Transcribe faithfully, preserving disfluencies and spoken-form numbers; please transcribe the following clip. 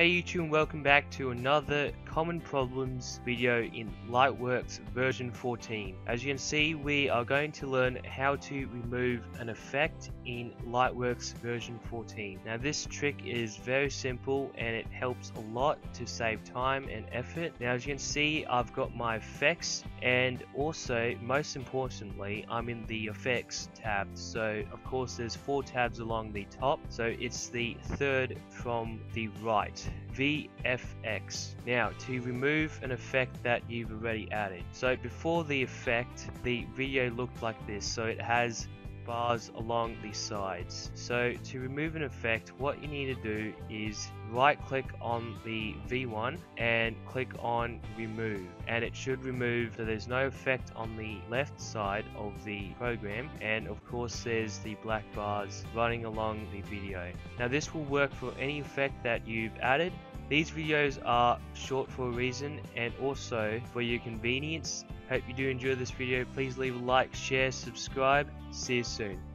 Hey YouTube, and welcome back to another common problems video in Lightworks version fourteen. As you can see, we are going to learn how to remove an effect in Lightworks version fourteen. Now this trick is very simple and it helps a lot to save time and effort. Now as you can see, I've got my effects, and also most importantly I'm in the effects tab. So of course there's four tabs along the top, so it's the third from the right, V F X. Now to remove an effect that you've already added. So before the effect, the video looked like this, so it has bars along the sides. So to remove an effect, what you need to do is right click on the V one and click on remove, and it should remove. So there's no effect on the left side of the program, and of course there's the black bars running along the video. Now this will work for any effect that you've added. These videos are short for a reason and also for your convenience. Hope you do enjoy this video. Please leave a like, share, subscribe. See you soon.